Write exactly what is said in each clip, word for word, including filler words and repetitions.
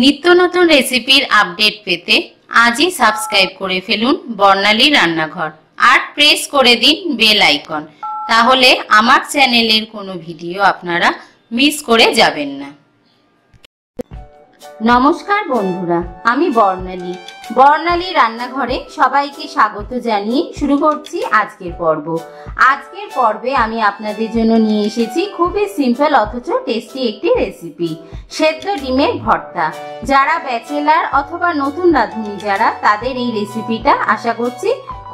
नित्य नतुन रेसिपिर आपडेट पेते आज ही सबस्क्राइब करे फेलुन बर्नाली रान्नाघर और प्रेस करे दिन बेल आइकन, ताहोले आमार चैनेलेर कोनो भिडियो आपनारा मिस करे जाबेन ना। नमस्कार बंधुरा, आमी बर्नाली बर्नाली रान्नाघरे सबाइके स्वागत जानिये शुरू करछि आजकेर पर्व। आजकेर पर्वे आमी आपनादेर जोन्नो निये एसेछि खुबই सिम्पल অথচ টেস্টি একটি রেসিপি, সেদ্ধ ডিমের ভর্তা। যারা ব্যাচেলার অথবা নতুন রাঁধুনি যারা, তাদের এই রেসিপিটা আশা করছি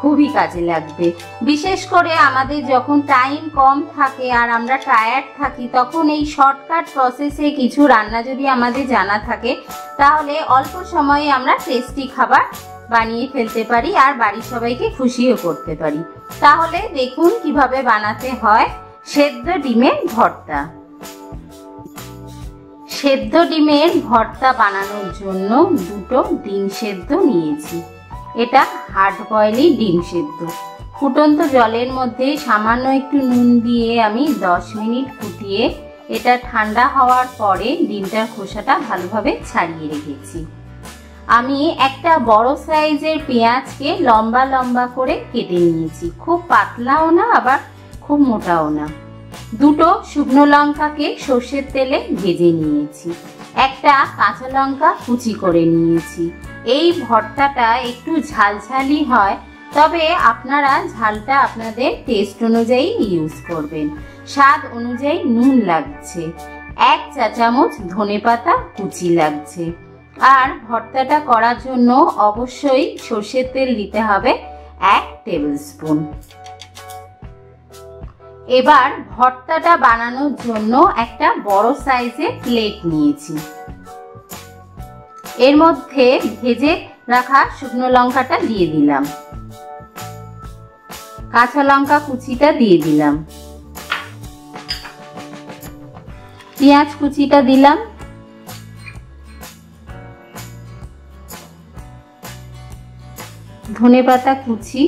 খুবই কাজে লাগবে। বিশেষ করে আমাদের যখন টাইম কম থাকে আর আমরা টায়ার্ড থাকি, তখন এই শর্টকাট প্রসেসে কিছু রান্না যদি আমাদের জানা থাকে, তাহলে অল্প সময়ে আমরা টেস্টি খাবার বানিয়ে ফেলতে পারি আর বাড়ির সবাইকে খুশিও করতে পারি। তাহলে দেখুন কিভাবে বানাতে হয় সেদ্ধ ডিমের ভর্তা। সেদ্ধ ডিমের ভর্তা বানানোর জন্য দুটো ডিম সেদ্ধ নিয়েছি। এটা হার্ড বয়েলি ডিম সেদ্ধ। ফুটন্ত জলের মধ্যে সামান্য একটু নুন দিয়ে আমি দশ মিনিট ফুটিয়ে এটা ঠান্ডা হওয়ার পরে ডিমটার খোসাটা ভালোভাবে ছাড়িয়ে রেখেছি। আমি একটা বড় সাইজের পেঁয়াজকে লম্বা লম্বা করে কেটে নিয়েছি, খুব পাতলাও না আবার খুব মোটাও না। দুটো শুকনো লঙ্কাকে সর্ষের তেলে ভেজে নিয়েছি, একটা কাঁচা লঙ্কা কুচি করে নিয়েছি। এই ভর্তাটা একটু ঝালঝালি হয়, তবে আপনারা ঝালটা আপনাদের টেস্ট অনুযায়ী ইউজ করবেন। স্বাদ অনুযায়ী নুন লাগছে, এক চা চামচ ধনেপাতা কুচি লাগছে। আর ভর্তাটা করার জন্য অবশ্যই সর্ষের তেল দিতে হবে এক টেবিল স্পুন। এবার ভর্তাটা বানানোর জন্য একটা বড় সাইজের প্লেট নিয়েছি, এর মধ্যে ভেজে রাখা শুকনো লঙ্কাটা দিয়ে দিলাম, কাঁচা লঙ্কা কুচিটা দিয়ে দিলাম, পেঁয়াজ কুচিটা দিলাম, ধনেপাতা কুচি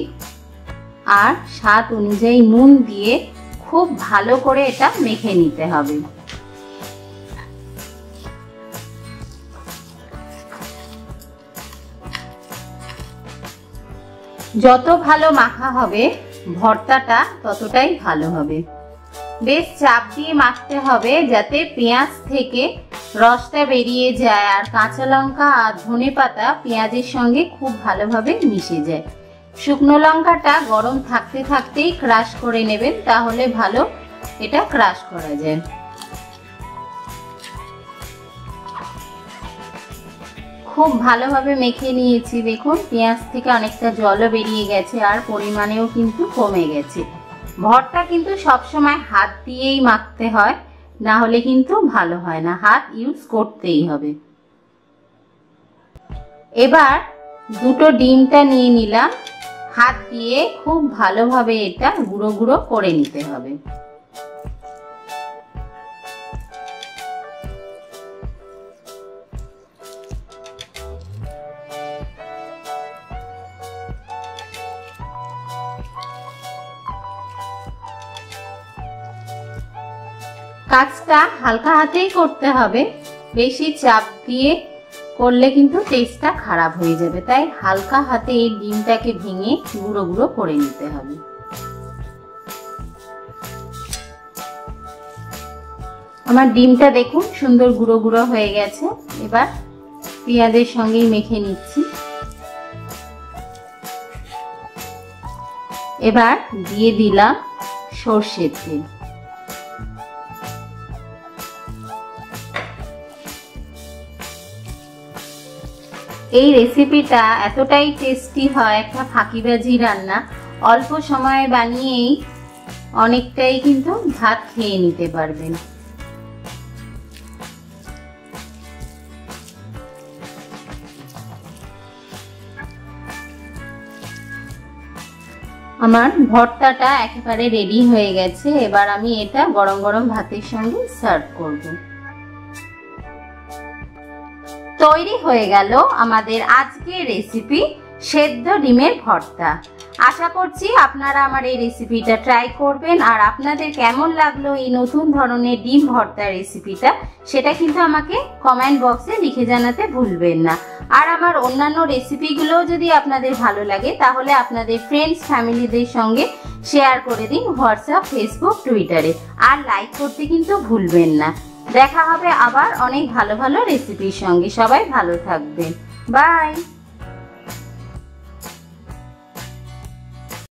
আর স্বাদ অনুযায়ী নুন দিয়ে খুব ভালো করে এটা মেখে নিতে হবে। যত ভালো মাখা হবে ভর্তাটা ততটাই ভালো হবে। বেশ চাপ দিয়ে মাখতে হবে যাতে পেঁয়াজ থেকে রসটা বেরিয়ে যায় আর কাঁচা লঙ্কা আর ধনে পাতা পেঁয়াজের সঙ্গে খুব ভালোভাবে মিশে যায়। শুকনো লঙ্কাটা গরম থাকতে থাকতেই ক্রাশ করে নেবেন, তাহলে ভালো এটা ক্রাশ করা যায়। খুব ভালোভাবে মেখে নিয়েছি, দেখুন পেঁয়াজ থেকে অনেকটা জলও বেরিয়ে গেছে আর পরিমাণেও কিন্তু কমে গেছে। ভর্তা কিন্তু সবসময় হাত দিয়েই মাখতে হয়, না হলে কিন্তু ভালো হয় না, হাত ইউজ করতেই হবে। এবার দুটো ডিমটা নিয়ে নিলাম, হাত দিয়ে খুব ভালোভাবে এটা গুঁড়ো গুঁড়ো করে নিতে হবে। কাজটা হালকা হাতেই করতে হবে, বেশি চাপ দিয়ে করলে কিন্তু টেস্টটা খারাপ হয়ে যাবে, তাই হালকা হাতে এই ডিমটাকে ভেঙে গুঁড়ো গুঁড়ো করে নিতে হবে। আমার ডিমটা দেখুন সুন্দর গুঁড়ো গুঁড়ো হয়ে গেছে। এবার পেঁয়াজের সঙ্গেই মেখে নিচ্ছি। এবার দিয়ে দিলাম সর্ষের তেল, এই রেসিপিটা এতটাই টেস্টি হয়, একটা ফাঁকিবাজি রান্না, অল্প সময়ে বানিয়েই অনেকটাই কিন্তু ভাত খেয়ে নিতে পারবেন। আমার ভর্তাটা একেবারে রেডি হয়ে গেছে। এবার আমি এটা গরম গরম ভাতের সঙ্গে সার্ভ করব। তৈরি হয়ে গেল আমাদের আজকের রেসিপি সেদ্ধ ডিমের ভর্তা। आशा करছি আপনারা আমার এই রেসিপিটা ট্রাই করবেন আর আপনাদের কেমন লাগলো এই নতুন ধরনের ডিম ভর্তা রেসিপিটা সেটা কিন্তু আমাকে কমেন্ট বক্সে লিখে জানাতে ভুলবেন না আর আমার অন্যান্য রেসিপিগুলোও যদি আপনাদের ভালো লাগে তাহলে আপনাদের ফ্রেন্ডস ফ্যামিলিদের সঙ্গে শেয়ার করে দিন WhatsApp Facebook Twitter এ আর লাইক করতে কিন্তু ভুলবেন না দেখা হবে আবার অনেক ভালো ভালো রেসিপির সঙ্গে সবাই ভালো থাকবেন বাই।